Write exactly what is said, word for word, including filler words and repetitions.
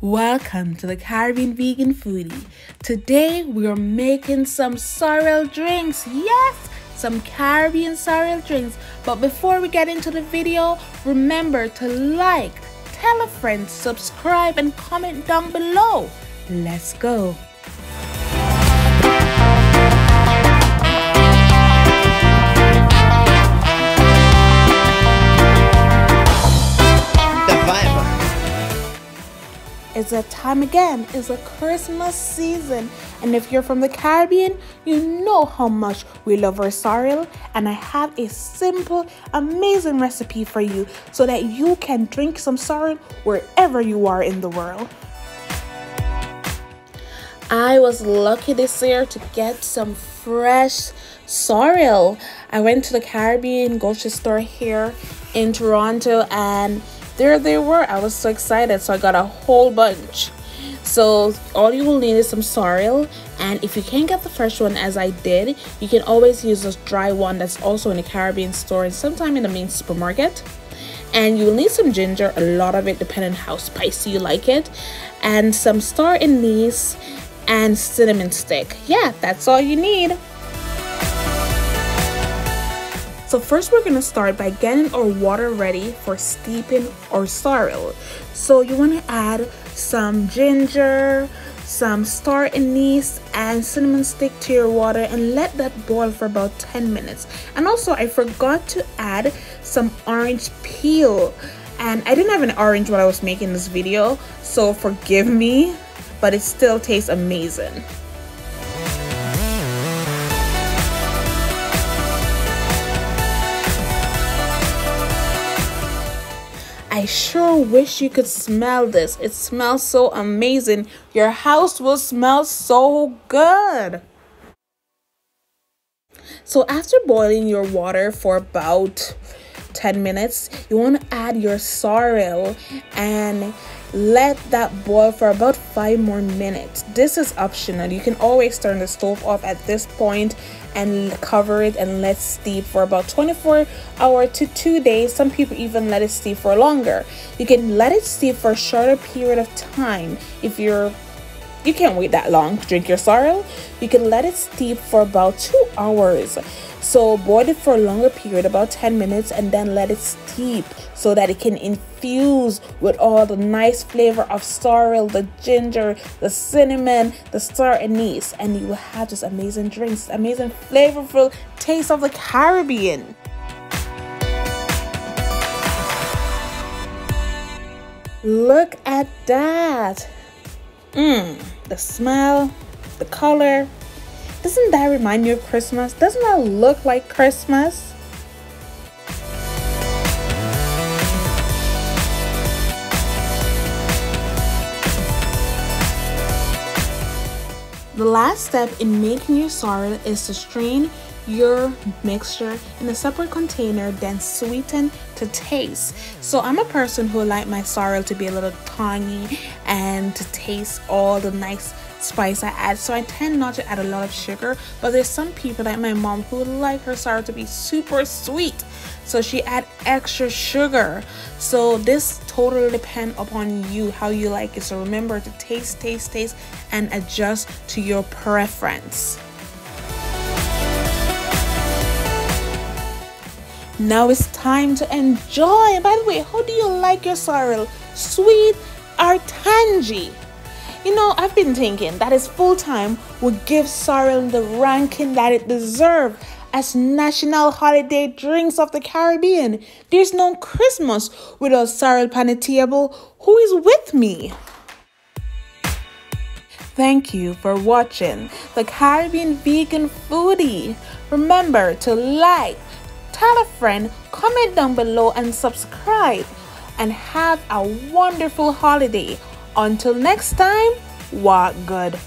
Welcome to the Caribbean Vegan Foodie. Today we are making some sorrel drinks. Yes, some Caribbean sorrel drinks. But before we get into the video, remember to like, tell a friend, subscribe and comment down below. Let's go. It's that time again, it's the Christmas season, and if you're from the Caribbean, you know how much we love our sorrel, and I have a simple, amazing recipe for you so that you can drink some sorrel wherever you are in the world. I was lucky this year to get some fresh sorrel. I went to the Caribbean grocery store here in Toronto and there they were. I was so excited, so I got a whole bunch. So all you will need is some sorrel, and if you can't get the fresh one as I did, you can always use this dry one that's also in the Caribbean store and sometime in the main supermarket. And you'll need some ginger, a lot of it depending on how spicy you like it, and some star anise and cinnamon stick. Yeah, that's all you need. So first we're going to start by getting our water ready for steeping our sorrel. So you want to add some ginger, some star anise and cinnamon stick to your water and let that boil for about ten minutes. And also I forgot to add some orange peel, and I didn't have an orange while I was making this video, so forgive me, but it still tastes amazing. I sure wish you could smell this. It smells so amazing. Your house will smell so good. So after boiling your water for about ten minutes, you want to add your sorrel and let that boil for about five more minutes. This is optional. You can always turn the stove off at this point and cover it and let steep for about twenty-four hours to two days. Some people even let it steep for longer. You can let it steep for a shorter period of time. If you're you can't wait that long to drink your sorrel, you can let it steep for about two hours. So boil it for a longer period, about ten minutes, and then let it steep so that it can infuse with all the nice flavor of sorrel, the ginger, the cinnamon, the star anise, and you will have this amazing drinks, amazing flavorful taste of the Caribbean. Look at that. Mmm, the smell, the color. Doesn't that remind you of Christmas? Doesn't that look like Christmas? The last step in making your sorrel is to strain your mixture in a separate container, then sweeten to taste. So I'm a person who like my sorrel to be a little tangy and to taste all the nice spice I add, so I tend not to add a lot of sugar, but there's some people like my mom who like her sorrel to be super sweet, so she add extra sugar. So this totally depends upon you how you like it, so remember to taste taste taste and adjust to your preference. Now it's time to enjoy. By the way, how do you like your sorrel? Sweet or tangy? You know, I've been thinking that its full time would give sorrel the ranking that it deserves as national holiday drinks of the Caribbean. There's no Christmas without sorrel pan table. Who is with me? Thank you for watching the Caribbean Vegan Foodie. Remember to like, tell a friend, comment down below and subscribe, and have a wonderful holiday. Until next time, walk good.